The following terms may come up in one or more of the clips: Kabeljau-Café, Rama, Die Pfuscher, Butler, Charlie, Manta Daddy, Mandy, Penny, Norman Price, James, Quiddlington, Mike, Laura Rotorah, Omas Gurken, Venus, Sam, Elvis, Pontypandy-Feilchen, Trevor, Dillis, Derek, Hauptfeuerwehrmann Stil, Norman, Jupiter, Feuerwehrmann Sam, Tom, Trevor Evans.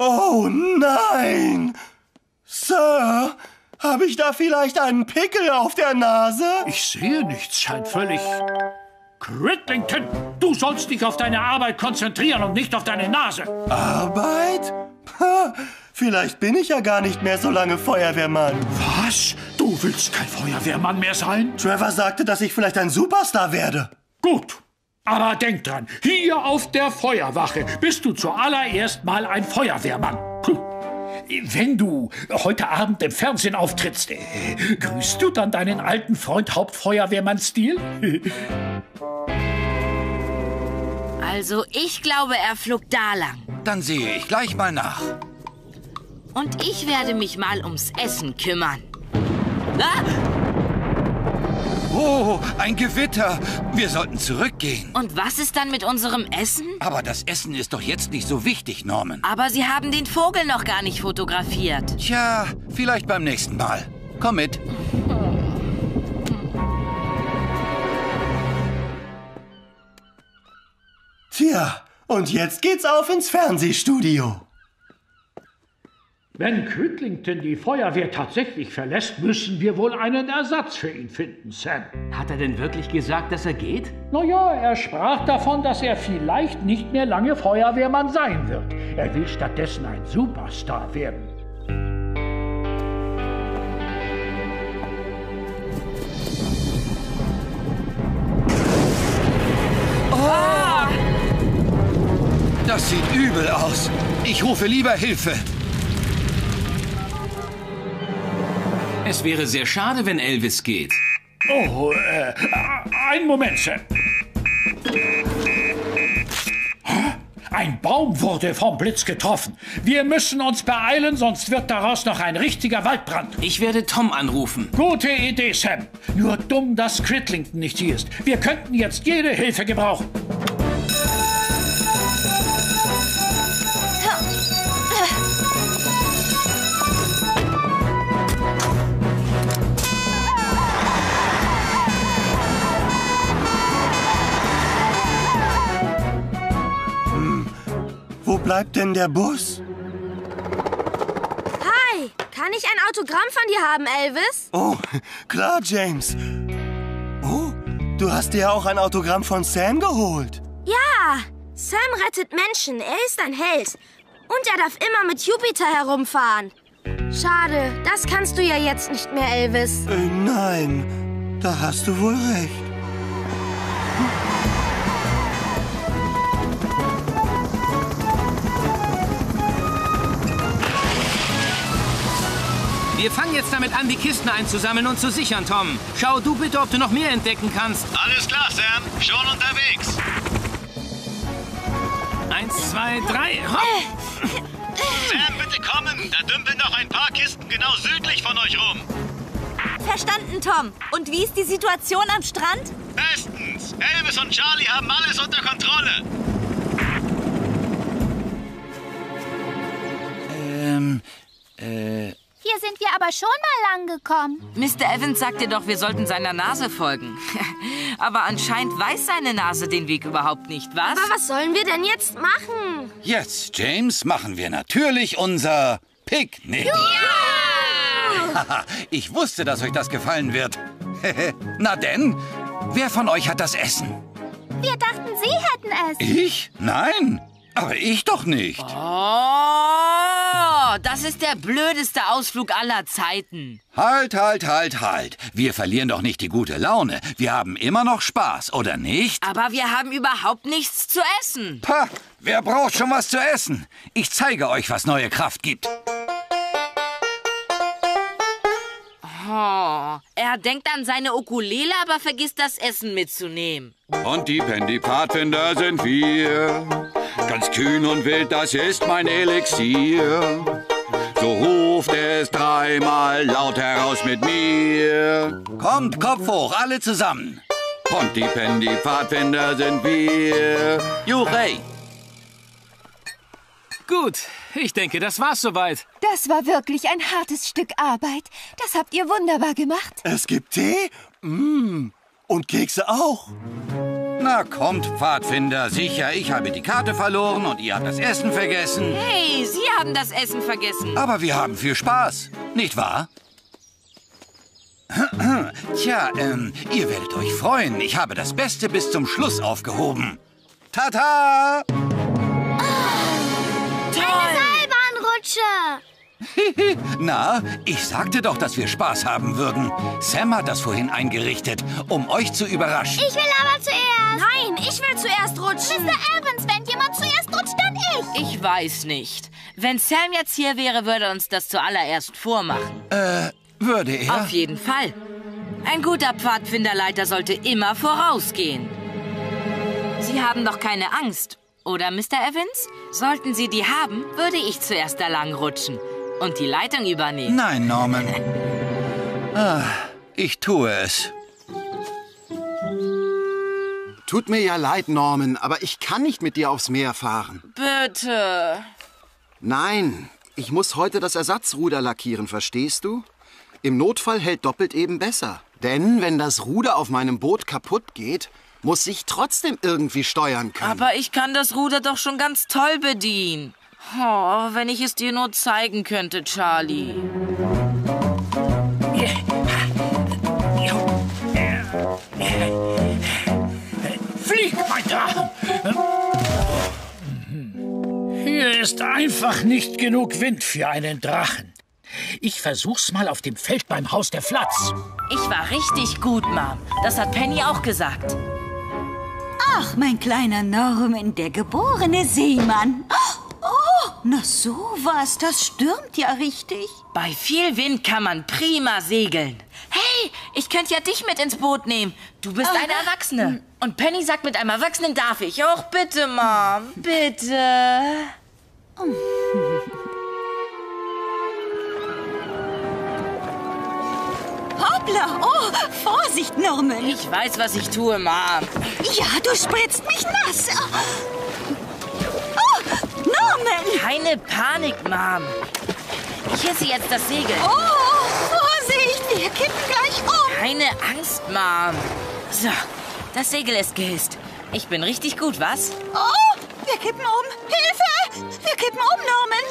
Oh nein! Sir, habe ich da vielleicht einen Pickel auf der Nase? Ich sehe nichts, scheint völlig... Quiddlington, du sollst dich auf deine Arbeit konzentrieren und nicht auf deine Nase. Arbeit? Ha, vielleicht bin ich ja gar nicht mehr so lange Feuerwehrmann. Was? Du willst kein Feuerwehrmann mehr sein? Trevor sagte, dass ich vielleicht ein Superstar werde. Gut. Aber denk dran, hier auf der Feuerwache bist du zuallererst mal ein Feuerwehrmann. Wenn du heute Abend im Fernsehen auftrittst, grüßt du dann deinen alten Freund Hauptfeuerwehrmann Stil? Also ich glaube, er flog da lang. Dann sehe ich gleich mal nach. Und ich werde mich mal ums Essen kümmern. Ah! Oh, ein Gewitter. Wir sollten zurückgehen. Und was ist dann mit unserem Essen? Aber das Essen ist doch jetzt nicht so wichtig, Norman. Aber Sie haben den Vogel noch gar nicht fotografiert. Tja, vielleicht beim nächsten Mal. Komm mit. Tja, und jetzt geht's auf ins Fernsehstudio. Wenn Quiddlington die Feuerwehr tatsächlich verlässt, müssen wir wohl einen Ersatz für ihn finden, Sam. Hat er denn wirklich gesagt, dass er geht? Naja, er sprach davon, dass er vielleicht nicht mehr lange Feuerwehrmann sein wird. Er will stattdessen ein Superstar werden. Oh! Das sieht übel aus. Ich rufe lieber Hilfe. Es wäre sehr schade, wenn Elvis geht. Oh, einen Moment, Sam. Ein Baum wurde vom Blitz getroffen. Wir müssen uns beeilen, sonst wird daraus noch ein richtiger Waldbrand. Ich werde Tom anrufen. Gute Idee, Sam. Nur dumm, dass Quiddlington nicht hier ist. Wir könnten jetzt jede Hilfe gebrauchen. Bleibt denn der Bus? Hi, kann ich ein Autogramm von dir haben, Elvis? Oh, klar, James. Oh, du hast dir auch ein Autogramm von Sam geholt. Ja, Sam rettet Menschen. Er ist ein Held. Und er darf immer mit Jupiter herumfahren. Schade, das kannst du ja jetzt nicht mehr, Elvis. Nein, da hast du wohl recht. Wir fangen jetzt damit an, die Kisten einzusammeln und zu sichern, Tom. Schau du bitte, ob du noch mehr entdecken kannst. Alles klar, Sam. Schon unterwegs. 1, 2, 3, hopp! Sam, bitte kommen. Da dümpeln noch ein paar Kisten genau südlich von euch rum. Verstanden, Tom. Und wie ist die Situation am Strand? Bestens. Elvis und Charlie haben alles unter Kontrolle. Hier sind wir aber schon mal lang gekommen. Mr. Evans sagte doch, wir sollten seiner Nase folgen. Aber anscheinend weiß seine Nase den Weg überhaupt nicht, was? Aber was sollen wir denn jetzt machen? Jetzt, James, machen wir natürlich unser Picknick. Ja! Ich wusste, dass euch das gefallen wird. Na denn, wer von euch hat das Essen? Wir dachten, Sie hätten es. Ich? Nein, aber ich doch nicht. Oh, das ist der blödeste Ausflug aller Zeiten. Halt, halt, halt, halt. Wir verlieren doch nicht die gute Laune. Wir haben immer noch Spaß, oder nicht? Aber wir haben überhaupt nichts zu essen. Pah, wer braucht schon was zu essen? Ich zeige euch, was neue Kraft gibt. Oh, er denkt an seine Ukulele, aber vergisst das Essen mitzunehmen. Und die Pendy-Pfadfinder sind wir. Ganz kühn und wild, das ist mein Elixier. So ruft es dreimal laut heraus mit mir. Kommt, Kopf hoch, alle zusammen. Pontypandy-Feilchen sind wir. Juchei! Gut, ich denke, das war's soweit. Das war wirklich ein hartes Stück Arbeit. Das habt ihr wunderbar gemacht. Es gibt Tee? Mmh. Und Kekse auch. Na, kommt, Pfadfinder. Sicher, ich habe die Karte verloren und ihr habt das Essen vergessen. Hey, Sie haben das Essen vergessen. Aber wir haben viel Spaß, nicht wahr? Tja, ihr werdet euch freuen. Ich habe das Beste bis zum Schluss aufgehoben. Tata! Oh, eine Seilbahnrutsche! Na, ich sagte doch, dass wir Spaß haben würden. Sam hat das vorhin eingerichtet, um euch zu überraschen. Ich will aber zuerst. Nein, ich will zuerst rutschen. Mr. Evans, wenn jemand zuerst rutscht, dann ich. Ich weiß nicht. Wenn Sam jetzt hier wäre, würde er uns das zuallererst vormachen. Würde er? Auf jeden Fall. Ein guter Pfadfinderleiter sollte immer vorausgehen. Sie haben doch keine Angst, oder, Mr. Evans? Sollten Sie die haben, würde ich zuerst da lang rutschen und die Leitung übernehmen. Nein, Norman. Ah, ich tue es. Tut mir ja leid, Norman, aber ich kann nicht mit dir aufs Meer fahren. Bitte. Nein, ich muss heute das Ersatzruder lackieren, verstehst du? Im Notfall hält doppelt eben besser. Denn wenn das Ruder auf meinem Boot kaputt geht, muss ich trotzdem irgendwie steuern können. Aber ich kann das Ruder doch schon ganz toll bedienen. Oh, wenn ich es dir nur zeigen könnte, Charlie. Flieg, mein Traum! Hier ist einfach nicht genug Wind für einen Drachen. Ich versuch's mal auf dem Feld beim Haus der Flatz. Ich war richtig gut, Mom. Das hat Penny auch gesagt. Ach, mein kleiner Norman, der geborene Seemann. Oh, na sowas, das stürmt ja richtig. Bei viel Wind kann man prima segeln. Hey, ich könnte ja dich mit ins Boot nehmen. Du bist eine Erwachsene. Und Penny sagt, mit einem Erwachsenen darf ich. Och, bitte, Mom. Bitte. Hoppla! Oh, Vorsicht, Norman! Ich weiß, was ich tue, Mom. Ja, du spritzt mich nass. Oh, Norman! Keine Panik, Mom. Ich hisse jetzt das Segel. Oh, Vorsicht! Wir kippen gleich um. Keine Angst, Mom. So, das Segel ist gehisst. Ich bin richtig gut, was? Oh, wir kippen um. Hilfe! Wir kippen um, Norman.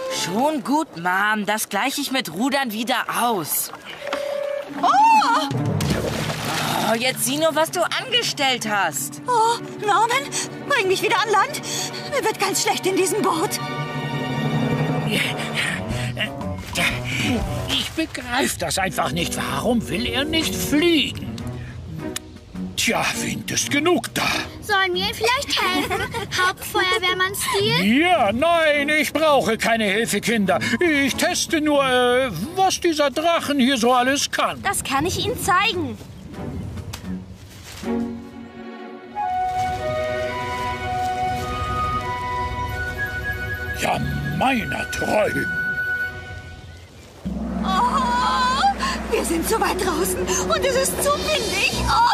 Schon gut, Mom. Das gleiche ich mit Rudern wieder aus. Oh! Oh, jetzt sieh nur, was du angestellt hast. Oh, Norman, bring mich wieder an Land. Mir wird ganz schlecht in diesem Boot. Ich begreife das einfach nicht. Warum will er nicht fliegen? Tja, Wind ist genug da. Sollen wir ihm vielleicht helfen? Hauptfeuerwehrmann Stil? Ja, nein, ich brauche keine Hilfe, Kinder. Ich teste nur, was dieser Drachen hier so alles kann. Das kann ich Ihnen zeigen. Ja, meiner treu. Oh, wir sind so weit draußen und es ist zu windig. Oh!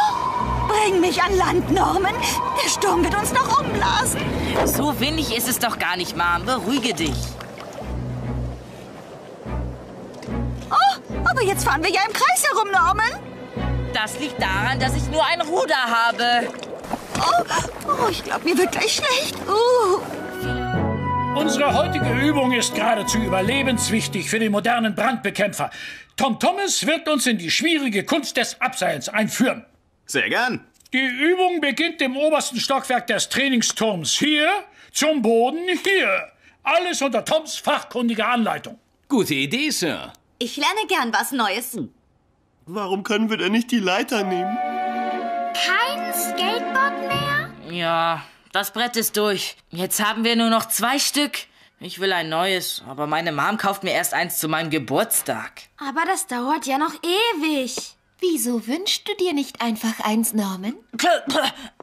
Bring mich an Land, Norman. Der Sturm wird uns noch umblasen. So windig ist es doch gar nicht, Mom. Beruhige dich. Oh, aber jetzt fahren wir ja im Kreis herum, Norman. Das liegt daran, dass ich nur ein Ruder habe. Oh, ich glaube, mir wird gleich schlecht. Unsere heutige Übung ist geradezu überlebenswichtig für den modernen Brandbekämpfer. Tom Thomas wird uns in die schwierige Kunst des Abseilens einführen. Sehr gern. Die Übung beginnt im obersten Stockwerk des Trainingsturms. Hier, zum Boden, hier. Alles unter Toms fachkundiger Anleitung. Gute Idee, Sir. Ich lerne gern was Neues. Warum können wir denn nicht die Leiter nehmen? Kein Skateboard mehr? Ja, das Brett ist durch. Jetzt haben wir nur noch 2 Stück. Ich will ein neues, aber meine Mom kauft mir erst eins zu meinem Geburtstag. Aber das dauert ja noch ewig. Wieso wünschst du dir nicht einfach eins, Norman?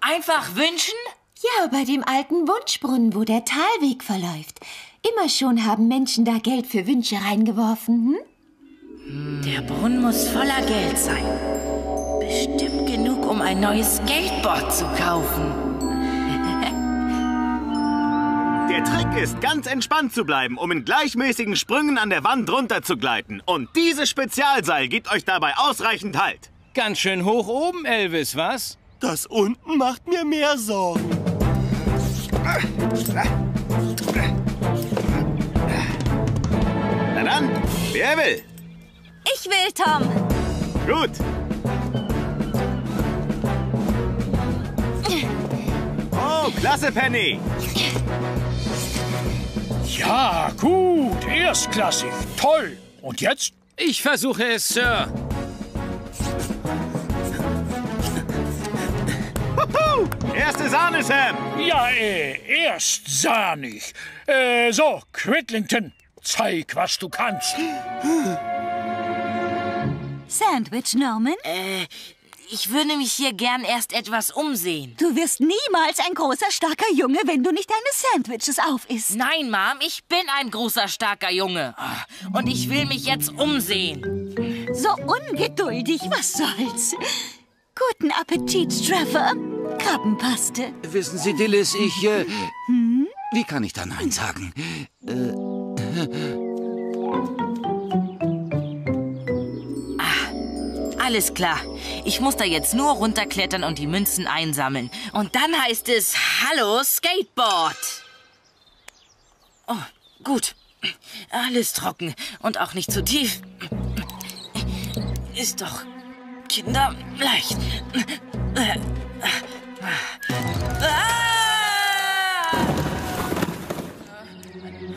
Einfach wünschen? Ja, bei dem alten Wunschbrunnen, wo der Talweg verläuft. Immer schon haben Menschen da Geld für Wünsche reingeworfen, hm? Der Brunnen muss voller Geld sein. Bestimmt genug, um ein neues Skateboard zu kaufen. Der Trick ist, ganz entspannt zu bleiben, um in gleichmäßigen Sprüngen an der Wand runter zu gleiten. Und dieses Spezialseil gibt euch dabei ausreichend Halt. Ganz schön hoch oben, Elvis, was? Das unten macht mir mehr Sorgen. Na dann, wer will? Ich will, Tom. Gut. Oh, klasse, Penny. Ja, gut, erstklassig, toll. Und jetzt? Ich versuche es, Sir. Erste Sahne, Sam. Ja, erst sahnig. So, Quiddlington, zeig, was du kannst. Sandwich, Norman? Ich würde mich hier gern erst etwas umsehen. Du wirst niemals ein großer, starker Junge, wenn du nicht deine Sandwiches aufisst. Nein, Mom, ich bin ein großer, starker Junge. Und ich will mich jetzt umsehen. So ungeduldig, was soll's? Guten Appetit, Trevor. Krabbenpaste. Wissen Sie, Dillis, ich... Wie kann ich da Nein sagen? Alles klar. Ich muss da jetzt nur runterklettern und die Münzen einsammeln. Und dann heißt es, hallo Skateboard. Oh, gut. Alles trocken und auch nicht zu tief. Ist doch kinderleicht.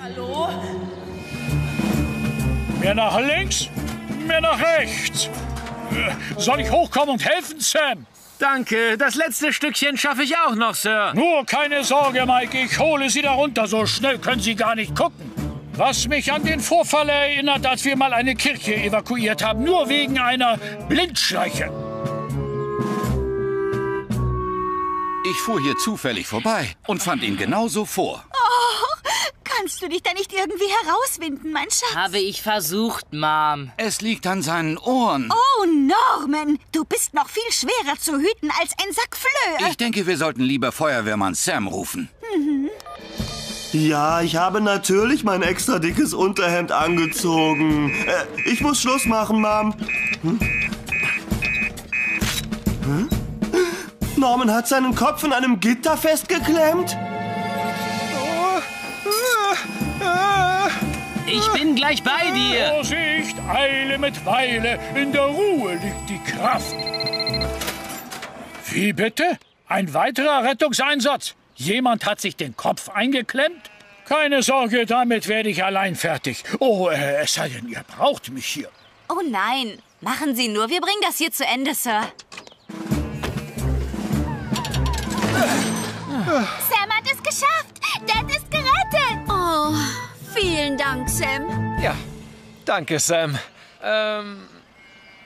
Hallo? Mehr nach links, mehr nach rechts. Soll ich hochkommen und helfen, Sam? Danke, das letzte Stückchen schaffe ich auch noch, Sir. Nur keine Sorge, Mike, ich hole Sie da runter. So schnell können Sie gar nicht gucken. Was mich an den Vorfall erinnert, als wir mal eine Kirche evakuiert haben, nur wegen einer Blindschleiche. Ich fuhr hier zufällig vorbei und fand ihn genauso vor. Oh, kannst du dich da nicht irgendwie herauswinden, mein Schatz? Habe ich versucht, Mom. Es liegt an seinen Ohren. Oh, Norman, du bist noch viel schwerer zu hüten als ein Sack Flöhe. Ich denke, wir sollten lieber Feuerwehrmann Sam rufen. Ja, ich habe natürlich mein extra dickes Unterhemd angezogen. Ich muss Schluss machen, Mom. Norman hat seinen Kopf in einem Gitter festgeklemmt. Ich bin gleich bei dir. Vorsicht, Eile mit Weile. In der Ruhe liegt die Kraft. Wie bitte? Ein weiterer Rettungseinsatz? Jemand hat sich den Kopf eingeklemmt? Keine Sorge, damit werde ich allein fertig. Oh, es sei denn, ihr braucht mich hier. Oh nein, machen Sie nur. Wir bringen das hier zu Ende, Sir. Sam hat es geschafft! Dad ist gerettet! Oh, vielen Dank, Sam. Ja, danke, Sam.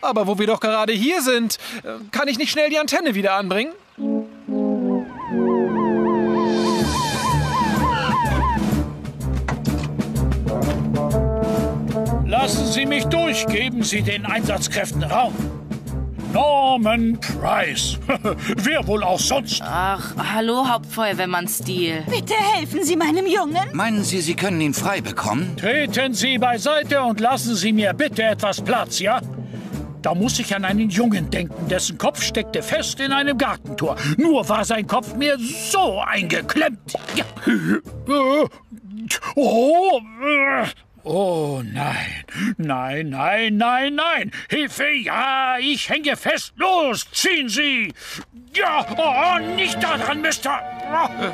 Aber wo wir doch gerade hier sind, kann ich nicht schnell die Antenne wieder anbringen? Lassen Sie mich durch, geben Sie den Einsatzkräften Raum. Norman Price. Wer wohl auch sonst? Ach, hallo, Hauptfeuerwehrmann Stil. Bitte helfen Sie meinem Jungen. Meinen Sie, Sie können ihn frei bekommen? Treten Sie beiseite und lassen Sie mir bitte etwas Platz, ja? Da muss ich an einen Jungen denken, dessen Kopf steckte fest in einem Gartentor. Nur war sein Kopf mir so eingeklemmt. Ja. Oh, oh nein, nein, nein, nein, nein! Hilfe, ja, ich hänge fest. Los, ziehen Sie! Ja, oh, nicht daran, Mister! Oh.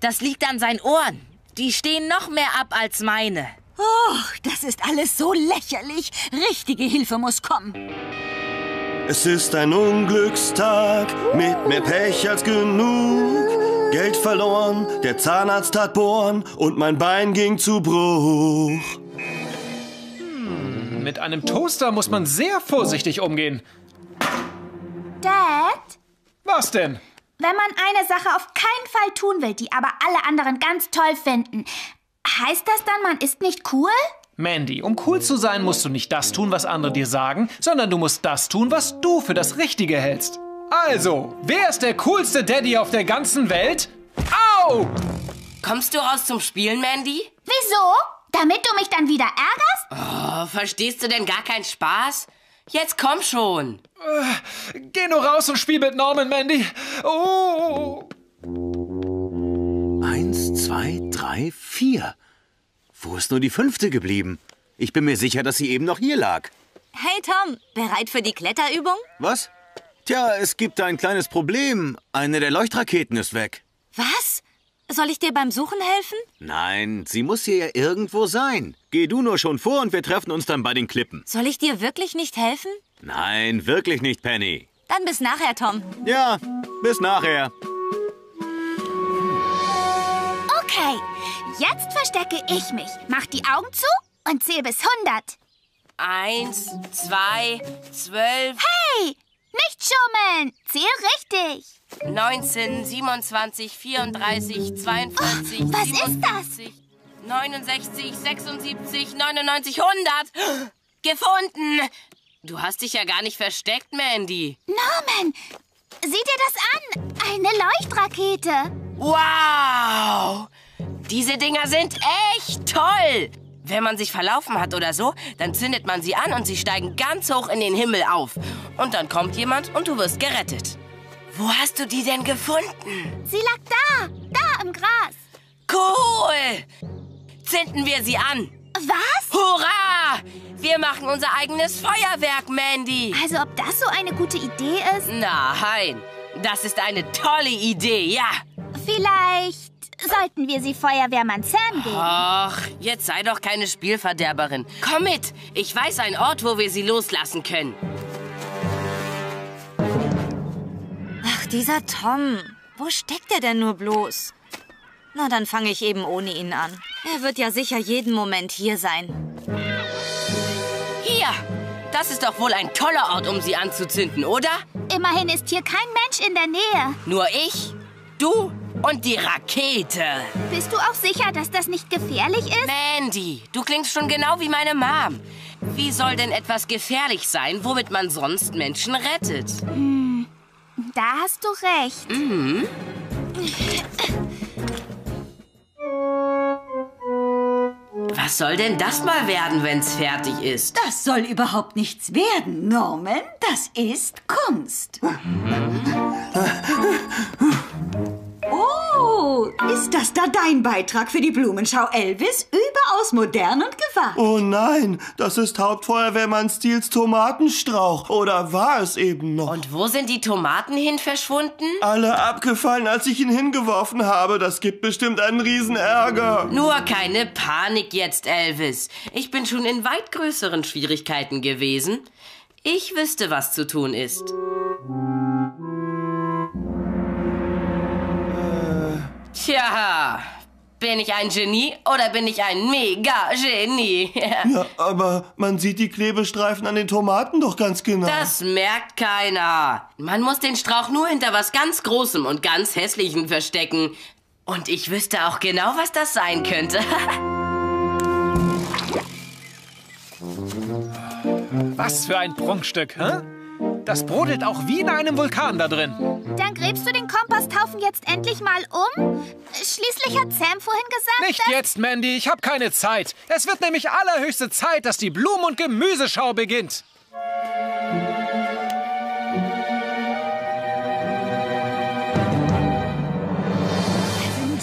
Das liegt an seinen Ohren. Die stehen noch mehr ab als meine. Oh, das ist alles so lächerlich. Richtige Hilfe muss kommen. Es ist ein Unglückstag, mit mehr Pech als genug. Geld verloren, der Zahnarzt hat bohren und mein Bein ging zu Bruch. Mit einem Toaster muss man sehr vorsichtig umgehen. Dad? Was denn? Wenn man eine Sache auf keinen Fall tun will, die aber alle anderen ganz toll finden, heißt das dann, man ist nicht cool? Mandy, um cool zu sein, musst du nicht das tun, was andere dir sagen, sondern du musst das tun, was du für das Richtige hältst. Also, wer ist der coolste Daddy auf der ganzen Welt? Au! Kommst du raus zum Spielen, Mandy? Wieso? Damit du mich dann wieder ärgerst? Oh, verstehst du denn gar keinen Spaß? Jetzt komm schon. Geh nur raus und spiel mit Norman, Mandy. Oh. 1, 2, 3, 4. Wo ist nur die 5. geblieben? Ich bin mir sicher, dass sie eben noch hier lag. Hey Tom, bereit für die Kletterübung? Was? Tja, es gibt ein kleines Problem. Eine der Leuchtraketen ist weg. Was? Soll ich dir beim Suchen helfen? Nein, sie muss hier ja irgendwo sein. Geh du nur schon vor und wir treffen uns dann bei den Klippen. Soll ich dir wirklich nicht helfen? Nein, wirklich nicht, Penny. Dann bis nachher, Tom. Ja, bis nachher. Okay, jetzt verstecke ich mich. Mach die Augen zu und zähl bis 100. 1, 2, 12... Hey! Nicht schummeln! Zähl richtig! 19, 27, 34, 42, oh, was 57, ist das? 69, 76, 99, 100! Gefunden! Du hast dich ja gar nicht versteckt, Mandy. Norman, sieh dir das an! Eine Leuchtrakete! Wow! Diese Dinger sind echt toll! Wenn man sich verlaufen hat oder so, dann zündet man sie an und sie steigen ganz hoch in den Himmel auf. Und dann kommt jemand und du wirst gerettet. Wo hast du die denn gefunden? Sie lag da im Gras. Cool! Zünden wir sie an. Was? Hurra! Wir machen unser eigenes Feuerwerk, Mandy. Also ob das so eine gute Idee ist? Nein, das ist eine tolle Idee, ja. Vielleicht... sollten wir sie Feuerwehrmann Sam geben? Ach, jetzt sei doch keine Spielverderberin. Komm mit, ich weiß einen Ort, wo wir sie loslassen können. Ach, dieser Tom. Wo steckt er denn nur bloß? Na, dann fange ich eben ohne ihn an. Er wird ja sicher jeden Moment hier sein. Hier, das ist doch wohl ein toller Ort, um sie anzuzünden, oder? Immerhin ist hier kein Mensch in der Nähe. Nur ich, du... und die Rakete. Bist du auch sicher, dass das nicht gefährlich ist? Mandy, du klingst schon genau wie meine Mom. Wie soll denn etwas gefährlich sein, womit man sonst Menschen rettet? Hm, da hast du recht. Mhm. Was soll denn das mal werden, wenn's fertig ist? Das soll überhaupt nichts werden, Norman. Das ist Kunst. Mhm. Oh, ist das da dein Beitrag für die Blumenschau, Elvis? Überaus modern und gewagt. Oh nein, das ist Hauptfeuerwehrmann Stils Tomatenstrauch. Oder war es eben noch? Und wo sind die Tomaten hin verschwunden? Alle abgefallen, als ich ihn hingeworfen habe. Das gibt bestimmt einen Riesenärger. Nur keine Panik jetzt, Elvis. Ich bin schon in weit größeren Schwierigkeiten gewesen. Ich wüsste, was zu tun ist. Tja, bin ich ein Genie oder bin ich ein Mega-Genie? Ja, aber man sieht die Klebestreifen an den Tomaten doch ganz genau. Das merkt keiner. Man muss den Strauch nur hinter was ganz Großem und ganz Hässlichem verstecken. Und ich wüsste auch genau, was das sein könnte. Was für ein Prunkstück, hä? Das brodelt auch wie in einem Vulkan da drin. Dann gräbst du den Komposthaufen jetzt endlich mal um? Schließlich hat Sam vorhin gesagt... Nicht jetzt, Mandy. Ich habe keine Zeit. Es wird nämlich allerhöchste Zeit, dass die Blumen- und Gemüseschau beginnt.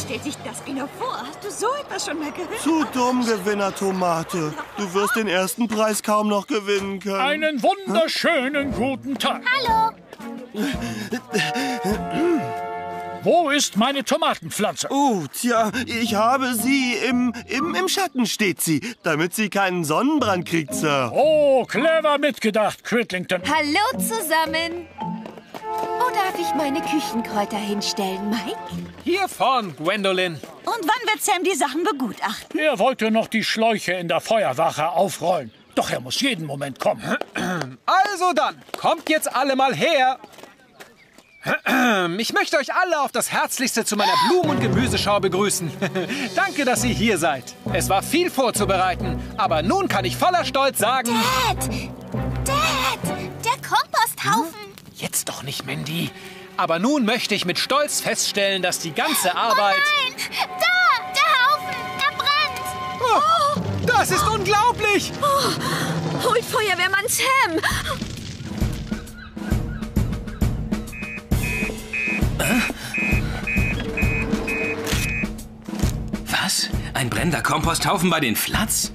Stellt sich das genau vor? Hast du so etwas schon mal gehört? Zu dumm, Gewinner-Tomate. Du wirst den ersten Preis kaum noch gewinnen können. Einen wunderschönen guten Tag. Hallo. Wo ist meine Tomatenpflanze? Oh, tja, ich habe sie im Schatten steht sie, damit sie keinen Sonnenbrand kriegt, Sir. Oh, clever mitgedacht, Quiddlington. Hallo zusammen. Wo darf ich meine Küchenkräuter hinstellen, Mike? Hier vorn, Gwendolyn. Und wann wird Sam die Sachen begutachten? Er wollte noch die Schläuche in der Feuerwache aufrollen. Doch er muss jeden Moment kommen. Also dann, kommt jetzt alle mal her. Ich möchte euch alle auf das Herzlichste zu meiner Blumen- und Gemüseschau begrüßen. Danke, dass ihr hier seid. Es war viel vorzubereiten, aber nun kann ich voller Stolz sagen... Dad, der Komposthaufen... Jetzt doch nicht, Mandy. Aber nun möchte ich mit Stolz feststellen, dass die ganze Arbeit... Oh nein! Da! Der Haufen! Er brennt! Oh, das ist unglaublich! Oh. Holt Feuerwehrmann Sam! Was? Ein brennender Komposthaufen bei den Flats?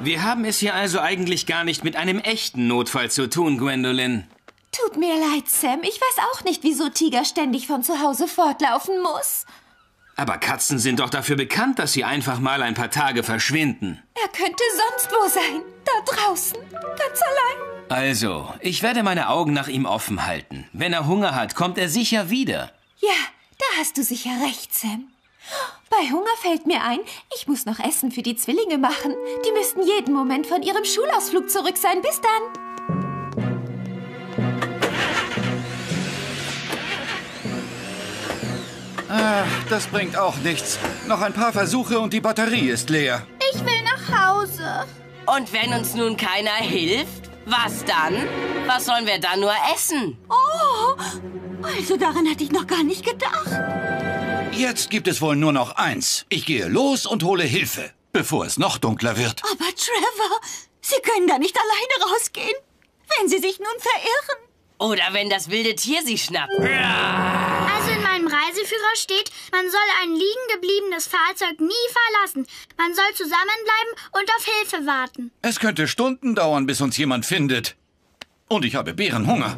Wir haben es hier also eigentlich gar nicht mit einem echten Notfall zu tun, Gwendolyn. Tut mir leid, Sam. Ich weiß auch nicht, wieso Tiger ständig von zu Hause fortlaufen muss. Aber Katzen sind doch dafür bekannt, dass sie einfach mal ein paar Tage verschwinden. Er könnte sonst wo sein. Da draußen. Ganz allein. Also, ich werde meine Augen nach ihm offen halten. Wenn er Hunger hat, kommt er sicher wieder. Ja, da hast du sicher recht, Sam. Bei Hunger fällt mir ein, ich muss noch Essen für die Zwillinge machen. Die müssten jeden Moment von ihrem Schulausflug zurück sein. Bis dann. Ach, das bringt auch nichts. Noch ein paar Versuche und die Batterie ist leer. Ich will nach Hause. Und wenn uns nun keiner hilft, was dann? Was sollen wir dann nur essen? Oh, also daran hatte ich noch gar nicht gedacht. Jetzt gibt es wohl nur noch eins. Ich gehe los und hole Hilfe, bevor es noch dunkler wird. Aber Trevor, Sie können da nicht alleine rausgehen, wenn Sie sich nun verirren. Oder wenn das wilde Tier Sie schnappt. Also in meinem Reiseführer steht, man soll ein liegen gebliebenes Fahrzeug nie verlassen. Man soll zusammenbleiben und auf Hilfe warten. Es könnte Stunden dauern, bis uns jemand findet. Und ich habe Bärenhunger.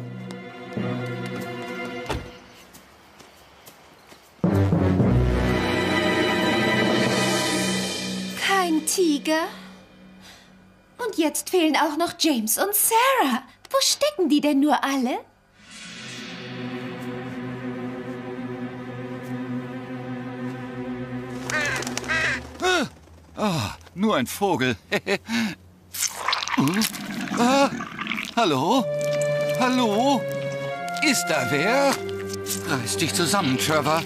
Kein Tiger. Und jetzt fehlen auch noch James und Sarah. Wo stecken die denn nur alle? Oh, nur ein Vogel. Ah, hallo? Hallo? Ist da wer? Reiß dich zusammen, Trevor.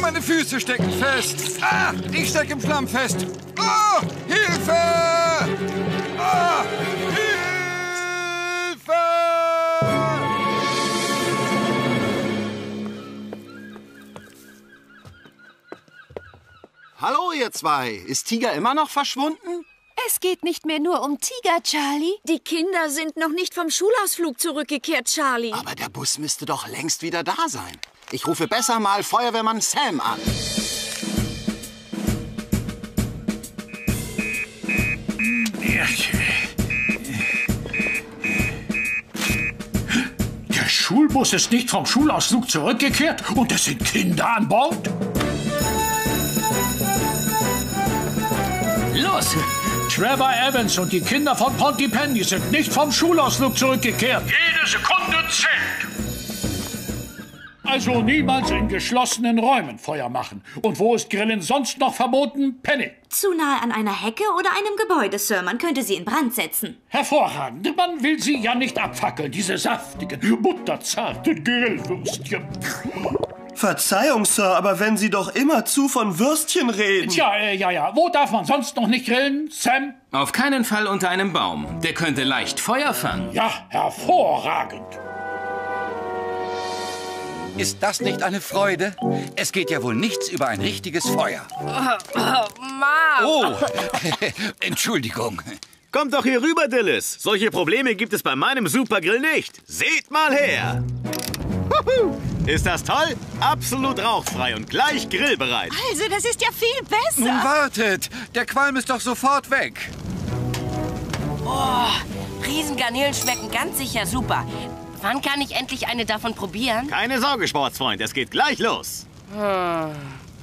Meine Füße stecken fest. Ah, ich stecke im Schlamm fest. Oh, Hilfe! Oh, Hilfe! Hallo, ihr zwei. Ist Tiger immer noch verschwunden? Es geht nicht mehr nur um Tiger, Charlie. Die Kinder sind noch nicht vom Schulausflug zurückgekehrt, Charlie. Aber der Bus müsste doch längst wieder da sein. Ich rufe besser mal Feuerwehrmann Sam an. Der Schulbus ist nicht vom Schulausflug zurückgekehrt und es sind Kinder an Bord? Los! Trevor Evans und die Kinder von Pontypandy sind nicht vom Schulausflug zurückgekehrt. Jede Sekunde zählt. Also niemals in geschlossenen Räumen Feuer machen. Und wo ist Grillen sonst noch verboten, Penny? Zu nahe an einer Hecke oder einem Gebäude, Sir. Man könnte sie in Brand setzen. Hervorragend. Man will sie ja nicht abfackeln, diese saftigen, butterzarten Grillwürstchen. Verzeihung, Sir, aber wenn Sie doch immerzu von Würstchen reden. Tja, ja. Wo darf man sonst noch nicht grillen, Sam? Auf keinen Fall unter einem Baum. Der könnte leicht Feuer fangen. Ja, hervorragend. Ist das nicht eine Freude? Es geht ja wohl nichts über ein richtiges Feuer. Oh, Entschuldigung. Kommt doch hier rüber, Dillis. Solche Probleme gibt es bei meinem Supergrill nicht. Seht mal her. Ist das toll? Absolut rauchfrei und gleich grillbereit. Also, das ist ja viel besser. Nun wartet, der Qualm ist doch sofort weg. Oh, Riesengarnelen schmecken ganz sicher super. Wann kann ich endlich eine davon probieren? Keine Sorge, Sportsfreund, es geht gleich los.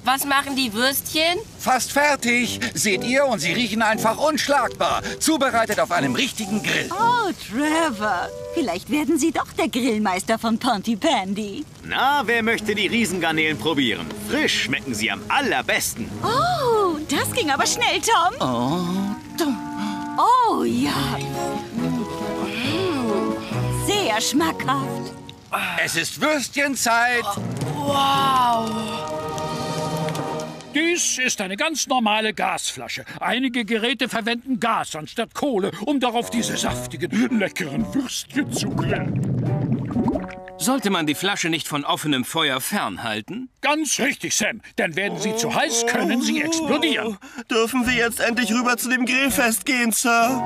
Was machen die Würstchen? Fast fertig. Seht ihr, und sie riechen einfach unschlagbar. Zubereitet auf einem richtigen Grill. Oh, Trevor, vielleicht werden Sie doch der Grillmeister von Pontypandy. Na, wer möchte die Riesengarnelen probieren? Frisch schmecken sie am allerbesten. Oh, das ging aber schnell, Tom. Oh, ja. Sehr schmackhaft. Es ist Würstchenzeit. Wow. Dies ist eine ganz normale Gasflasche. Einige Geräte verwenden Gas anstatt Kohle, um darauf diese saftigen, leckeren Würstchen zu grillen. Sollte man die Flasche nicht von offenem Feuer fernhalten? Ganz richtig, Sam. Denn werden sie zu heiß, können sie explodieren. Dürfen wir jetzt endlich rüber zu dem Grillfest gehen, Sir?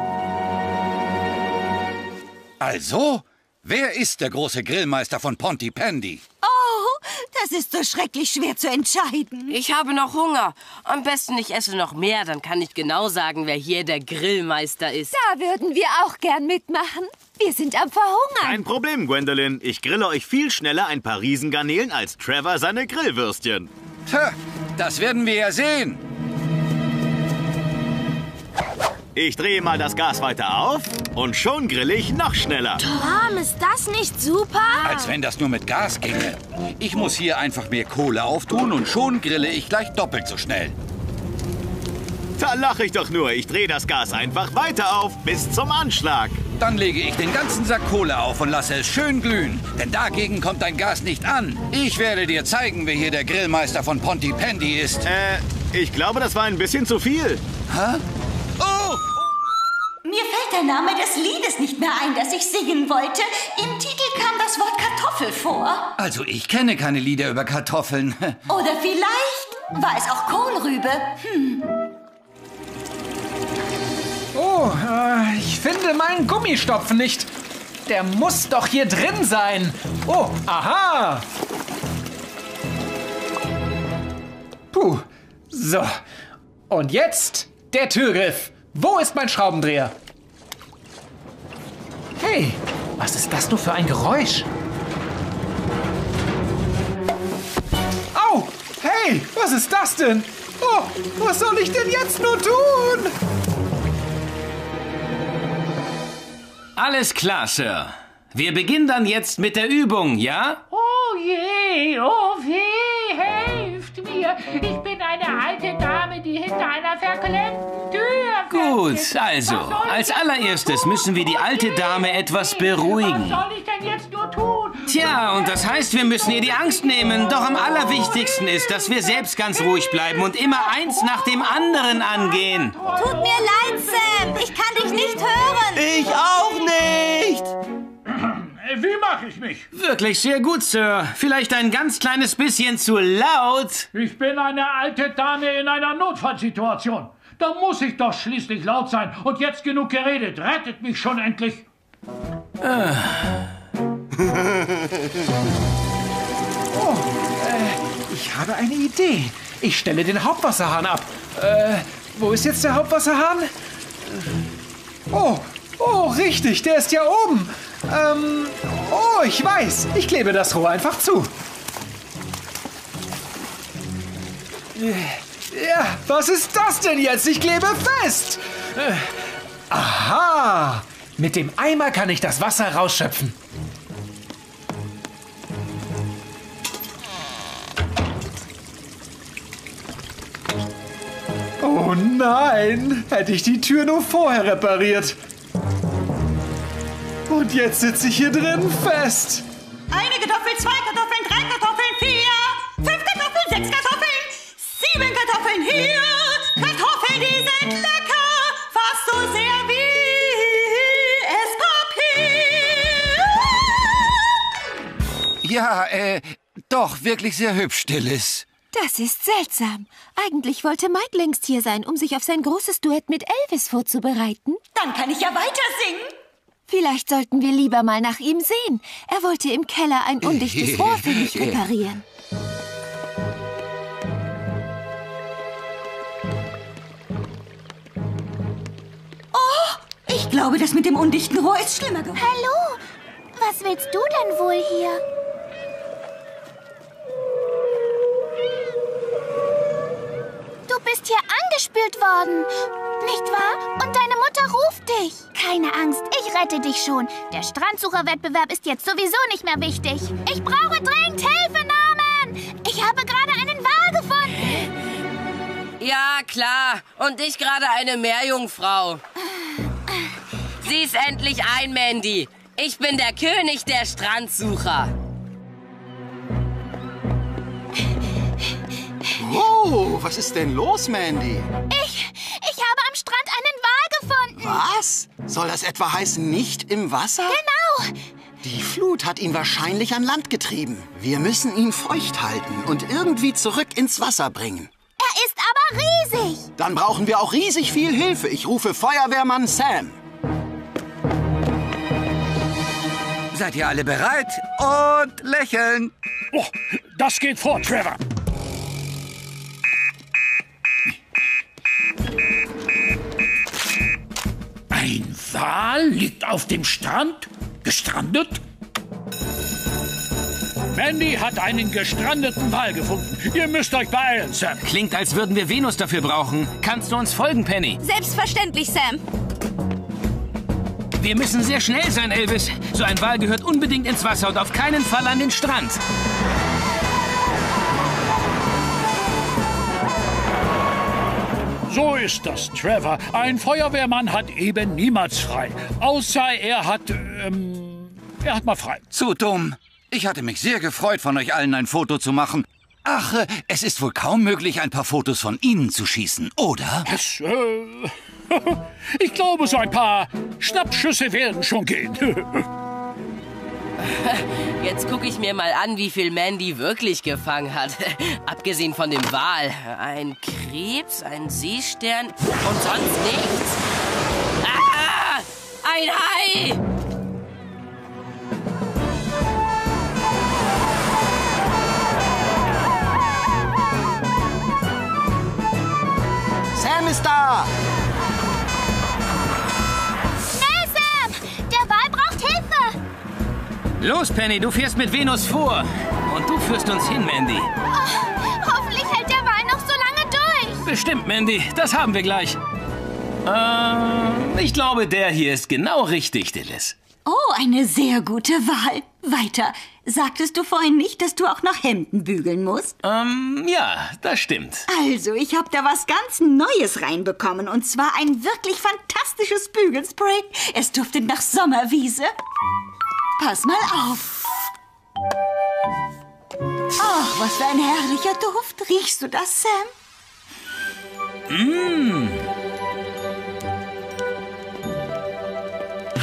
Also, wer ist der große Grillmeister von Pontypandy? Das ist so schrecklich schwer zu entscheiden. Ich habe noch Hunger. Am besten ich esse noch mehr, dann kann ich genau sagen, wer hier der Grillmeister ist. Da würden wir auch gern mitmachen. Wir sind am Verhungern. Kein Problem, Gwendolyn. Ich grille euch viel schneller ein paar Riesengarnelen als Trevor seine Grillwürstchen. Tja, das werden wir ja sehen. Ich drehe mal das Gas weiter auf und schon grille ich noch schneller. Tom, ist das nicht super? Als wenn das nur mit Gas ginge. Ich muss hier einfach mehr Kohle auftun und schon grille ich gleich doppelt so schnell. Da lache ich doch nur. Ich drehe das Gas einfach weiter auf bis zum Anschlag. Dann lege ich den ganzen Sack Kohle auf und lasse es schön glühen. Denn dagegen kommt dein Gas nicht an. Ich werde dir zeigen, wer hier der Grillmeister von Pontypandy ist. Ich glaube, das war ein bisschen zu viel. Hä? Oh! Mir fällt der Name des Liedes nicht mehr ein, das ich singen wollte. Im Titel kam das Wort Kartoffel vor. Also ich kenne keine Lieder über Kartoffeln. Oder vielleicht war es auch Kohlrübe. Oh, ich finde meinen Gummistopf nicht. Der muss doch hier drin sein. Oh, aha! Puh, so. Und jetzt... Der Türgriff. Wo ist mein Schraubendreher? Hey, was ist das nur für ein Geräusch? Au! Hey, was ist das denn? Oh, was soll ich denn jetzt nur tun? Alles klar, Sir. Wir beginnen dann jetzt mit der Übung, ja? Oh je, oh weh, helft mir. Ich bin eine alte Dame, die hinter einer verklemmten Tür... Gut, also, als allererstes müssen wir die alte Dame etwas beruhigen. Was soll ich denn jetzt nur tun? Tja, und das heißt, wir müssen ihr die Angst nehmen. Doch am allerwichtigsten ist, dass wir selbst ganz ruhig bleiben und immer eins nach dem anderen angehen. Tut mir leid, Sam, ich kann dich nicht hören. Ich auch nicht. Wie mache ich mich? Wirklich sehr gut, Sir. Vielleicht ein ganz kleines bisschen zu laut. Ich bin eine alte Dame in einer Notfallsituation. Da muss ich doch schließlich laut sein. Und jetzt genug geredet. Rettet mich schon endlich. Ich habe eine Idee. Ich stelle den Hauptwasserhahn ab. Wo ist jetzt der Hauptwasserhahn? Oh, richtig, der ist ja oben. Oh, ich weiß. Ich klebe das Rohr einfach zu. Ja, was ist das denn jetzt? Ich klebe fest. Aha. Mit dem Eimer kann ich das Wasser rausschöpfen. Oh nein. Hätte ich die Tür nur vorher repariert. Und jetzt sitze ich hier drin fest. Eine Kartoffel, zwei Kartoffeln, drei Kartoffeln, vier, fünf Kartoffeln, sechs Kartoffeln, sieben Kartoffeln hier. Kartoffeln, die sind lecker, fast so sehr wie Esspapier. Ja, doch, wirklich sehr hübsch, Dillis. Das ist seltsam. Eigentlich wollte Mike längst hier sein, um sich auf sein großes Duett mit Elvis vorzubereiten. Dann kann ich ja weiter singen. Vielleicht sollten wir lieber mal nach ihm sehen. Er wollte im Keller ein undichtes Rohr für mich reparieren. Oh, ich glaube, das mit dem undichten Rohr ist schlimmer geworden. Hallo, was willst du denn wohl hier? Du bist hier angespült worden, nicht wahr? Und deine Mutter ruft dich. Keine Angst, ich rette dich schon. Der Strandsucherwettbewerb ist jetzt sowieso nicht mehr wichtig. Ich brauche dringend Hilfe, Norman. Ich habe gerade einen Wal gefunden. Ja, klar. Und ich gerade eine Meerjungfrau. Sieh's endlich ein, Mandy. Ich bin der König der Strandsucher. Oh, Oh, was ist denn los, Mandy? Ich habe am Strand einen Wal gefunden. Was? Soll das etwa heißen, nicht im Wasser? Genau. Die Flut hat ihn wahrscheinlich an Land getrieben. Wir müssen ihn feucht halten und irgendwie zurück ins Wasser bringen. Er ist aber riesig. Dann brauchen wir auch riesig viel Hilfe. Ich rufe Feuerwehrmann Sam. Seid ihr alle bereit? Und lächeln. Oh, das geht vor, Trevor. Ein Wal liegt auf dem Strand? Gestrandet? Mandy hat einen gestrandeten Wal gefunden. Ihr müsst euch beeilen, Sam. Klingt, als würden wir Venus dafür brauchen. Kannst du uns folgen, Penny? Selbstverständlich, Sam. Wir müssen sehr schnell sein, Elvis. So ein Wal gehört unbedingt ins Wasser und auf keinen Fall an den Strand. So ist das, Trevor. Ein Feuerwehrmann hat eben niemals frei. Außer er hat mal frei. Zu dumm. Ich hatte mich sehr gefreut, von euch allen ein Foto zu machen. Ach, es ist wohl kaum möglich, ein paar Fotos von Ihnen zu schießen, oder? Ich glaube, so ein paar Schnappschüsse werden schon gehen. Jetzt gucke ich mir mal an, wie viel Mandy wirklich gefangen hat. Abgesehen von dem Wal. Ein Krebs, ein Seestern und sonst nichts. Ah! Ein Hai! Sam ist da! Los, Penny, du fährst mit Venus vor. Und du führst uns hin, Mandy. Oh, hoffentlich hält der Wal noch so lange durch. Bestimmt, Mandy. Das haben wir gleich. Ich glaube, der hier ist genau richtig, Dillis. Oh, eine sehr gute Wahl. Weiter. Sagtest du vorhin nicht, dass du auch noch Hemden bügeln musst? Ja, das stimmt. Also, ich habe da was ganz Neues reinbekommen. Und zwar ein wirklich fantastisches Bügelspray. Es duftet nach Sommerwiese. Pass mal auf. Ach, was für ein herrlicher Duft. Riechst du das, Sam? Mm.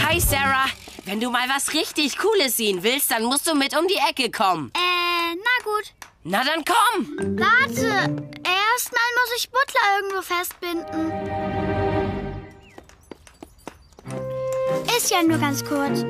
Hi, Sarah. Wenn du mal was richtig Cooles sehen willst, dann musst du mit um die Ecke kommen. Na gut. Na dann komm. Warte. Erstmal muss ich Butler irgendwo festbinden. Ist ja nur ganz kurz.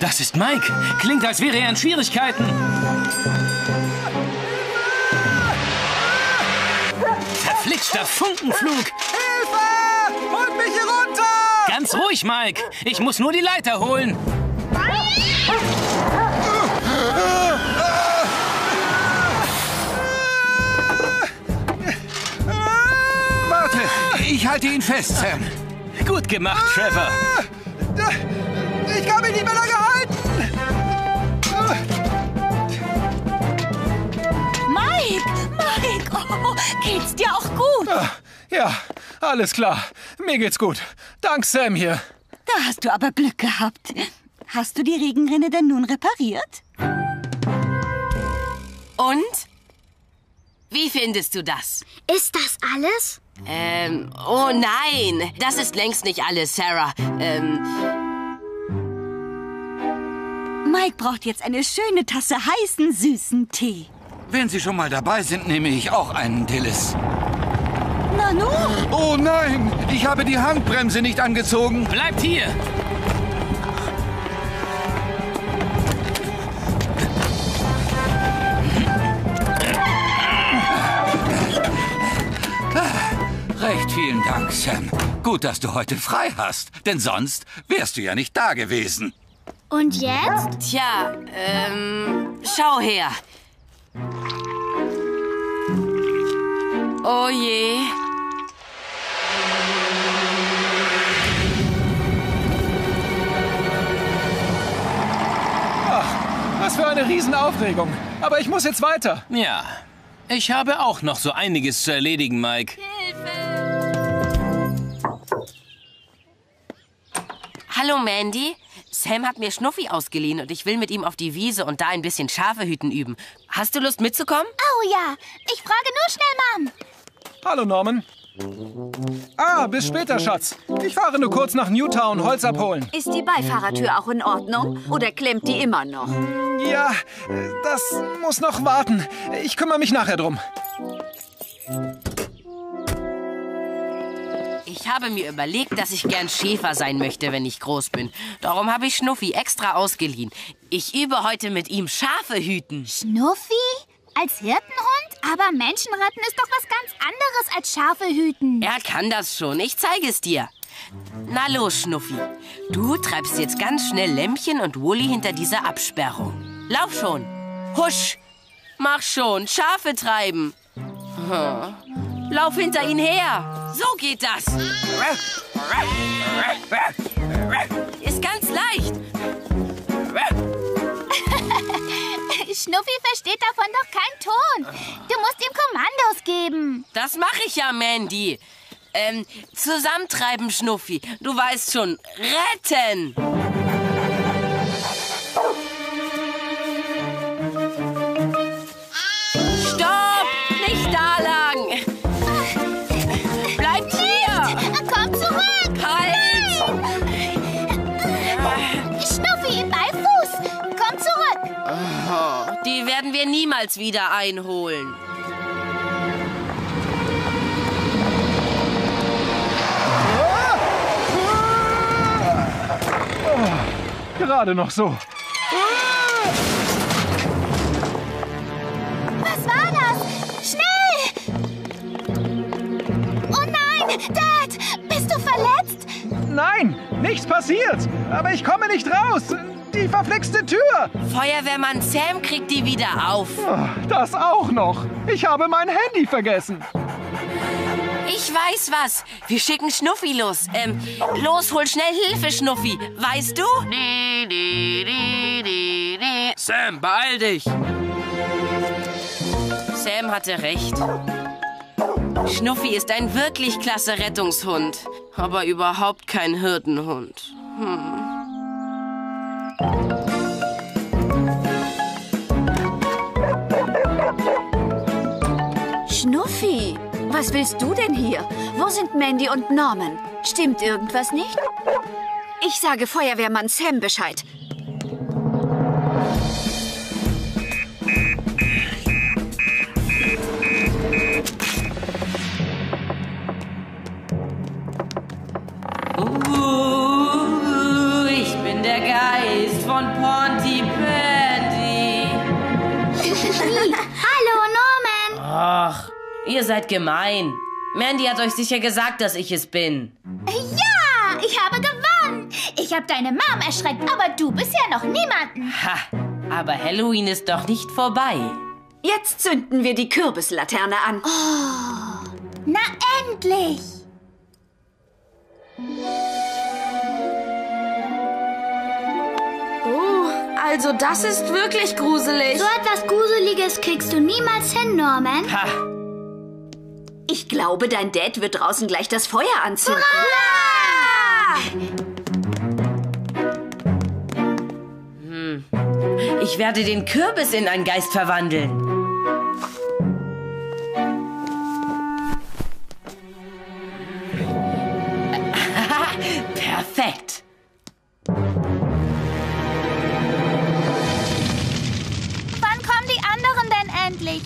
Das ist Mike. Klingt, als wäre er in Schwierigkeiten. Verflixter Funkenflug. Hilfe! Holt mich hier runter! Ganz ruhig, Mike. Ich muss nur die Leiter holen. Warte, ich halte ihn fest, Sam. Gut gemacht, Trevor. Ich kann mich nicht mehr lange halten. Mike, oh, geht's dir auch gut? Ja, alles klar. Mir geht's gut. Dank Sam hier. Da hast du aber Glück gehabt. Hast du die Regenrinne denn nun repariert? Und? Wie findest du das? Ist das alles? Oh nein, das ist längst nicht alles, Sarah. Mike braucht jetzt eine schöne Tasse heißen, süßen Tee. Wenn Sie schon mal dabei sind, nehme ich auch einen, Dillis. Na nun? Oh nein, ich habe die Handbremse nicht angezogen. Bleibt hier! Recht vielen Dank, Sam. Gut, dass du heute frei hast, denn sonst wärst du ja nicht da gewesen. Und jetzt? Tja, schau her. Oh je. Ach, was für eine Riesenaufregung. Aber ich muss jetzt weiter. Ja, Ich habe auch noch so einiges zu erledigen, Mike. Hilfe! Hallo, Mandy. Sam hat mir Schnuffi ausgeliehen und ich will mit ihm auf die Wiese und da ein bisschen Schafe hüten üben. Hast du Lust mitzukommen? Oh ja, ich frage nur schnell, Mom. Hallo, Norman. Ah, bis später, Schatz. Ich fahre nur kurz nach Newtown Holz abholen. Ist die Beifahrertür auch in Ordnung oder klemmt die immer noch? Ja, das muss noch warten. Ich kümmere mich nachher drum. Ich habe mir überlegt, dass ich gern Schäfer sein möchte, wenn ich groß bin. Darum habe ich Schnuffi extra ausgeliehen. Ich übe heute mit ihm Schafe hüten. Schnuffi? Als Hirtenhund? Aber Menschen retten ist doch was ganz anderes als Schafe hüten. Er kann das schon. Ich zeige es dir. Na los, Schnuffi. Du treibst jetzt ganz schnell Lämmchen und Wulli hinter dieser Absperrung. Lauf schon. Husch. Mach schon. Schafe treiben. Hm. Lauf hinter ihn her. So geht das. Ist ganz leicht. Schnuffi versteht davon doch keinen Ton. Du musst ihm Kommandos geben. Das mache ich ja, Mandy. Zusammentreiben, Schnuffi. Du weißt schon, retten. Stopp! Nicht da lang. Bleibt hier. Komm zurück. Halt. Schnuffi, bei Fuß. Komm zurück. Oh. Die werden wir niemals wieder einholen. Oh, gerade noch so. Was war das? Schnell! Oh nein, Dad! Bist du verletzt? Nein, nichts passiert. Aber ich komme nicht raus. Die verflixte Tür! Feuerwehrmann Sam kriegt die wieder auf. Das auch noch. Ich habe mein Handy vergessen. Ich weiß was. Wir schicken Schnuffi los. Los, hol schnell Hilfe, Schnuffi. Weißt du? Sam, beeil dich. Sam hatte recht. Schnuffi ist ein wirklich klasse Rettungshund. Aber überhaupt kein Hirtenhund. Hm. Schnuffi, was willst du denn hier? Wo sind Mandy und Norman? Stimmt irgendwas nicht? Ich sage Feuerwehrmann Sam Bescheid. Ich bin der Geist von Pontypandy. Hallo, Norman. Ach. Ihr seid gemein. Mandy hat euch sicher gesagt, dass ich es bin. Ja, ich habe gewonnen. Ich habe deine Mom erschreckt, aber du bisher noch niemanden. Ha, aber Halloween ist doch nicht vorbei. Jetzt zünden wir die Kürbislaterne an. Oh, na endlich. Oh, also das ist wirklich gruselig. So etwas Gruseliges kriegst du niemals hin, Norman. Ha. Ich glaube, dein Dad wird draußen gleich das Feuer anzünden. Hm. Ich werde den Kürbis in einen Geist verwandeln. Perfekt.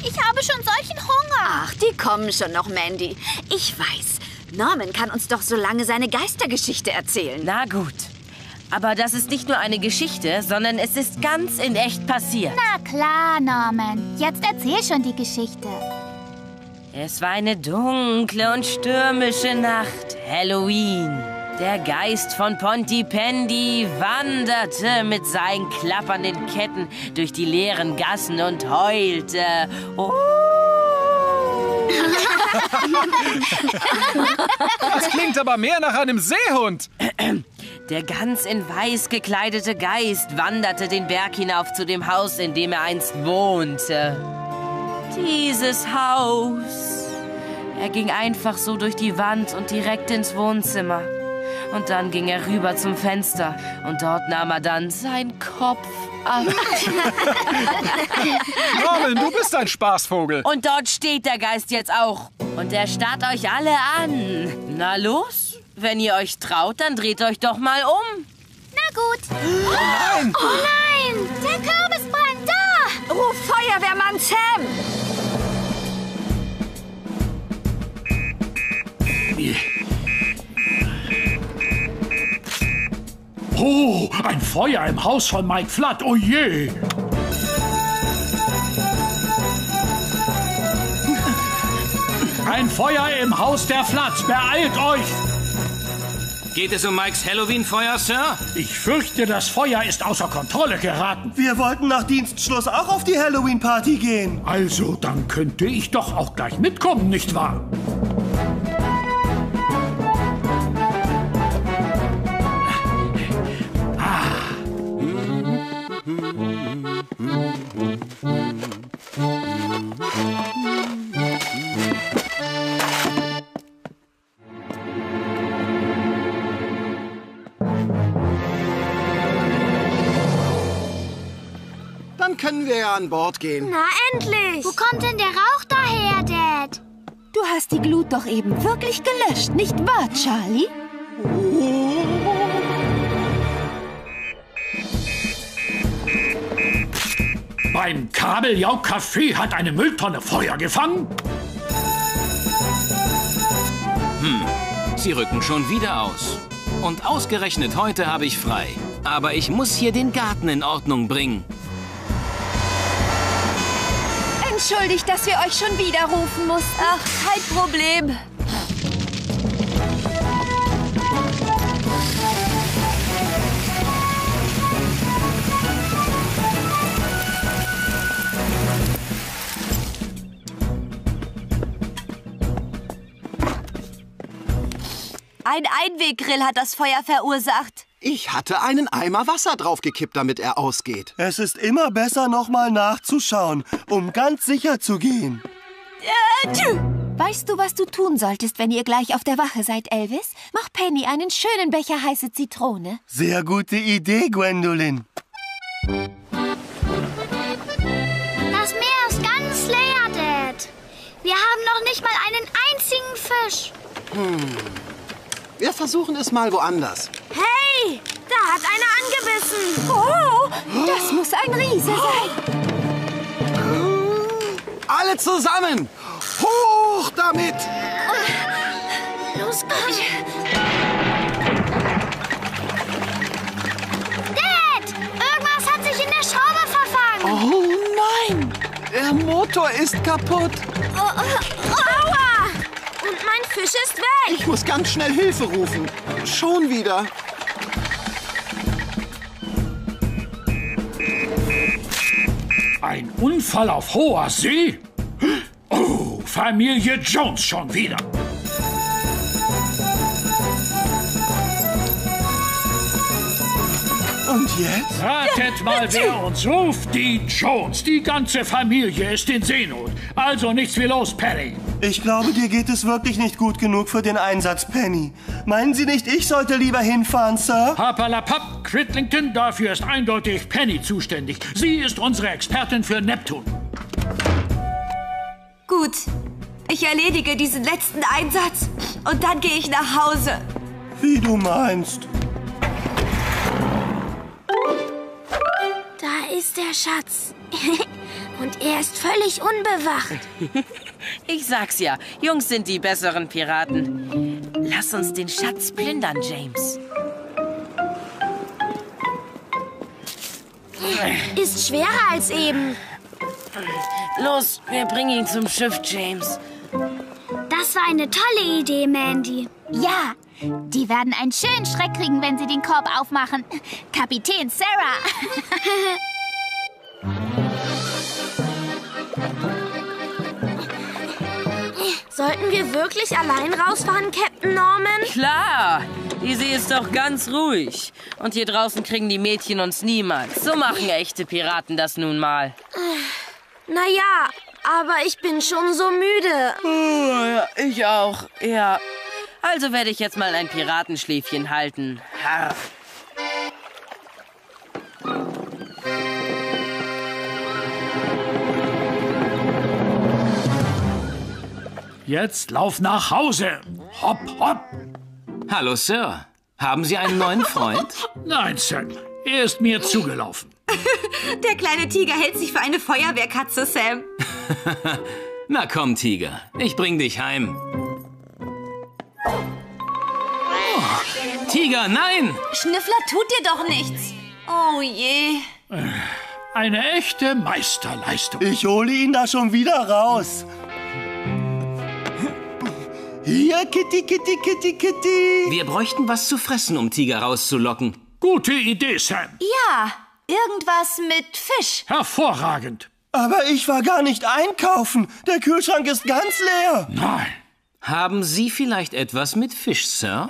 Ich habe schon solchen Hunger. Ach, die kommen schon noch, Mandy. Ich weiß, Norman kann uns doch so lange seine Geistergeschichte erzählen. Na gut. Aber das ist nicht nur eine Geschichte, sondern es ist ganz in echt passiert. Na klar, Norman. Jetzt erzähl schon die Geschichte. Es war eine dunkle und stürmische Nacht. Halloween. Der Geist von Pontypandy wanderte mit seinen klappernden Ketten durch die leeren Gassen und heulte. Oh. Das klingt aber mehr nach einem Seehund. Der ganz in weiß gekleidete Geist wanderte den Berg hinauf zu dem Haus, in dem er einst wohnte. Dieses Haus. Er ging einfach so durch die Wand und direkt ins Wohnzimmer. Und dann ging er rüber zum Fenster. Und dort nahm er dann seinen Kopf ab. Norman, du bist ein Spaßvogel. Und dort steht der Geist jetzt auch. Und er starrt euch alle an. Na los, wenn ihr euch traut, dann dreht euch doch mal um. Na gut. Oh nein! Oh nein! Der Kürbis brennt da! Ruf Feuerwehrmann Sam! Oh, ein Feuer im Haus von Mike Flatt, oh je! Ein Feuer im Haus der Flatts, beeilt euch! Geht es um Mikes Halloween-Feuer, Sir? Ich fürchte, das Feuer ist außer Kontrolle geraten. Wir wollten nach Dienstschluss auch auf die Halloween-Party gehen. Also, dann könnte ich doch auch gleich mitkommen, nicht wahr? Können wir ja an Bord gehen. Na endlich! Wo kommt denn der Rauch daher, Dad? Du hast die Glut doch eben wirklich gelöscht, nicht wahr, Charlie? Beim Kabeljau-Café hat eine Mülltonne Feuer gefangen? Sie rücken schon wieder aus. Und ausgerechnet heute habe ich frei. Aber ich muss hier den Garten in Ordnung bringen. Entschuldigt, dass wir euch schon wieder rufen mussten. Ach, kein Problem. Ein Einweggrill hat das Feuer verursacht. Ich hatte einen Eimer Wasser draufgekippt, damit er ausgeht. Es ist immer besser, nochmal nachzuschauen, um ganz sicher zu gehen. Weißt du, was du tun solltest, wenn ihr gleich auf der Wache seid, Elvis? Mach Penny einen schönen Becher heiße Zitrone. Sehr gute Idee, Gwendolyn. Das Meer ist ganz leer, Dad. Wir haben noch nicht mal einen einzigen Fisch. Wir versuchen es mal woanders. Hey, da hat einer angebissen. Oh, das muss ein Riese sein. Alle zusammen. Hoch damit. Los, komm. Dad, irgendwas hat sich in der Schraube verfangen. Oh nein, der Motor ist kaputt. Aua. Und mein Fisch ist weg. Ich muss ganz schnell Hilfe rufen. Schon wieder. Ein Unfall auf hoher See? Oh, Familie Jones schon wieder. Und jetzt? Ratet mal, wer uns ruft. Die Jones. Die ganze Familie ist in Seenot. Also nichts wie los, Penny. Ich glaube, dir geht es wirklich nicht gut genug für den Einsatz, Penny. Meinen Sie nicht, ich sollte lieber hinfahren, Sir? Papalapap, Quiddlington, dafür ist eindeutig Penny zuständig. Sie ist unsere Expertin für Neptun. Gut, ich erledige diesen letzten Einsatz und dann gehe ich nach Hause. Wie du meinst. Da ist der Schatz. Und er ist völlig unbewacht. Ich sag's ja, Jungs sind die besseren Piraten. Lass uns den Schatz plündern, James. Ist schwerer als eben. Los, wir bringen ihn zum Schiff, James. Das war eine tolle Idee, Mandy. Ja, die werden einen schönen Schreck kriegen, wenn sie den Korb aufmachen. Kapitän Sarah. Sollten wir wirklich allein rausfahren, Captain Norman? Klar! Die See ist doch ganz ruhig. Und hier draußen kriegen die Mädchen uns niemals. So machen echte Piraten das nun mal. Na ja, Aber ich bin schon so müde. Ich auch, ja. Also werde ich jetzt mal ein Piratenschläfchen halten. Harr. Jetzt lauf nach Hause. Hopp, hopp. Hallo, Sir. Haben Sie einen neuen Freund? Nein, Sam. Er ist mir zugelaufen. Der kleine Tiger hält sich für eine Feuerwehrkatze, Sam. Na komm, Tiger. Ich bring dich heim. Oh, Tiger, nein! Schnüffler tut dir doch nichts. Oh je. Eine echte Meisterleistung. Ich hole ihn da schon wieder raus. Hier, Kitty, Kitty, Kitty, Kitty. Wir bräuchten was zu fressen, um Tiger rauszulocken. Gute Idee, Sam. Ja, irgendwas mit Fisch. Hervorragend. Aber ich war gar nicht einkaufen. Der Kühlschrank ist ganz leer. Nein. Haben Sie vielleicht etwas mit Fisch, Sir?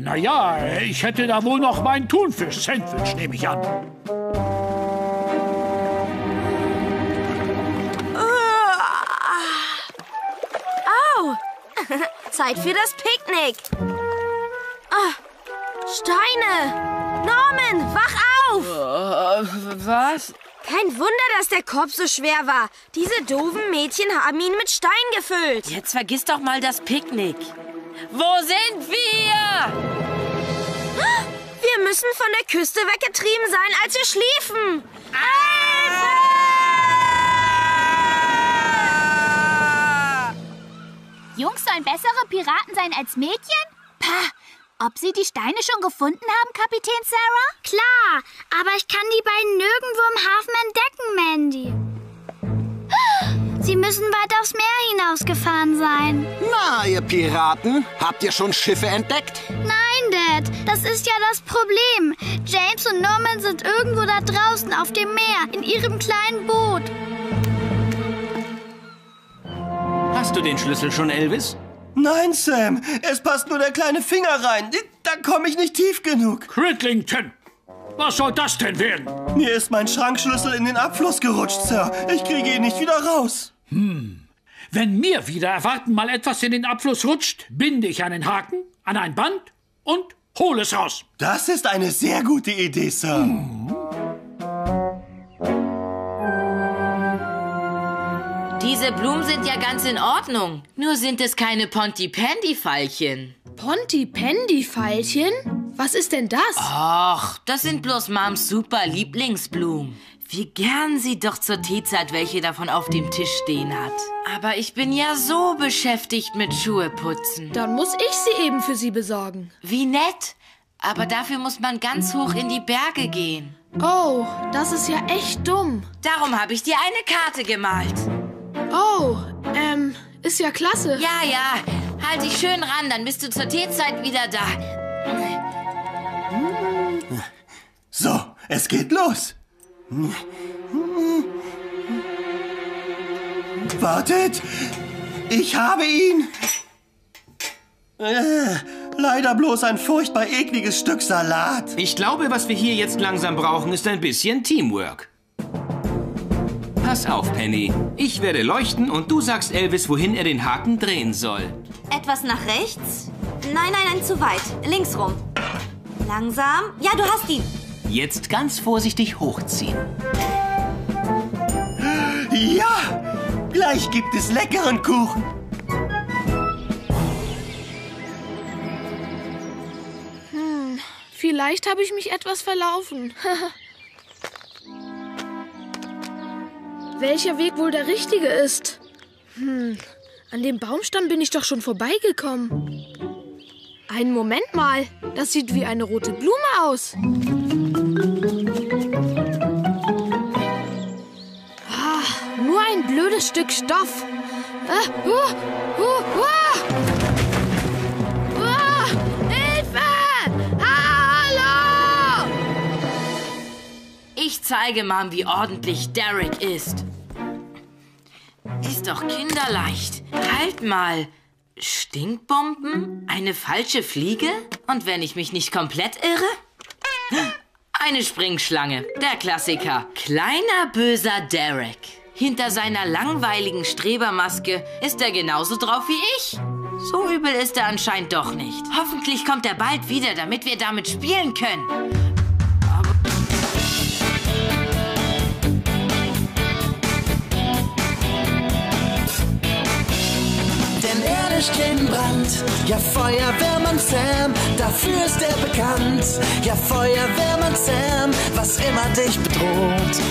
Naja, ich hätte da wohl noch mein Thunfisch-Sandwich, nehme ich an. Au! Zeit für das Picknick. Steine! Norman, wach auf! Was? Kein Wunder, dass der Korb so schwer war. Diese doofen Mädchen haben ihn mit Stein gefüllt. Jetzt vergiss doch mal das Picknick. Wo sind wir? Wir müssen von der Küste weggetrieben sein, als wir schliefen. Ah! Jungs sollen bessere Piraten sein als Mädchen? Pah! Ob Sie die Steine schon gefunden haben, Kapitän Sarah? Klar, aber ich kann die beiden nirgendwo im Hafen entdecken, Mandy. Sie müssen weit aufs Meer hinausgefahren sein. Na, ihr Piraten, habt ihr schon Schiffe entdeckt? Nein, Dad, das ist ja das Problem. James und Norman sind irgendwo da draußen auf dem Meer, in ihrem kleinen Boot. Hast du den Schlüssel schon, Elvis? Nein, Sam. Es passt nur der kleine Finger rein. Da komme ich nicht tief genug. Quiddlington! Was soll das denn werden? Mir ist mein Schrankschlüssel in den Abfluss gerutscht, Sir. Ich kriege ihn nicht wieder raus. Wenn mir wieder erwarten mal etwas in den Abfluss rutscht, binde ich einen Haken an ein Band und hole es raus. Das ist eine sehr gute Idee, Sir. Diese Blumen sind ja ganz in Ordnung. Nur sind es keine Pontypandy-Feilchen. Pontypandy-Feilchen? Was ist denn das? Ach, das sind bloß Moms super Lieblingsblumen. Wie gern sie doch zur Teezeit welche davon auf dem Tisch stehen hat. Aber ich bin ja so beschäftigt mit Schuhe putzen. Dann muss ich sie eben für Sie besorgen. Wie nett. Aber dafür muss man ganz hoch in die Berge gehen. Oh, das ist ja echt dumm. Darum habe ich dir eine Karte gemalt. Oh, ist ja klasse. Ja, ja. Halt dich schön ran, dann bist du zur Teezeit wieder da. So, es geht los. Wartet! Ich habe ihn! Leider bloß ein furchtbar ekliges Stück Salat. Ich glaube, was wir hier jetzt langsam brauchen, ist ein bisschen Teamwork. Pass auf, Penny. Ich werde leuchten und du sagst Elvis, wohin er den Haken drehen soll. Etwas nach rechts? Nein, nein, nein, zu weit. Links rum. Langsam. Ja, du hast ihn. Jetzt ganz vorsichtig hochziehen. Ja! Gleich gibt es leckeren Kuchen. Vielleicht habe ich mich etwas verlaufen. Welcher Weg wohl der richtige ist? An dem Baumstamm bin ich doch schon vorbeigekommen. Einen Moment mal, das sieht wie eine rote Blume aus. Ah, nur ein blödes Stück Stoff. Hilfe! Hallo! Ich zeige Mom, wie ordentlich Derek ist. Ist doch kinderleicht. Halt mal. Stinkbomben? Eine falsche Fliege? Und wenn ich mich nicht komplett irre? Eine Springschlange. Der Klassiker. Kleiner böser Derek. Hinter seiner langweiligen Strebermaske ist er genauso drauf wie ich. So übel ist er anscheinend doch nicht. Hoffentlich kommt er bald wieder, damit wir damit spielen können. Aber denn Erde steht in Brand, ja Feuerwehrmann Sam, dafür ist er bekannt. Ja Feuerwehrmann Sam, was immer dich bedroht,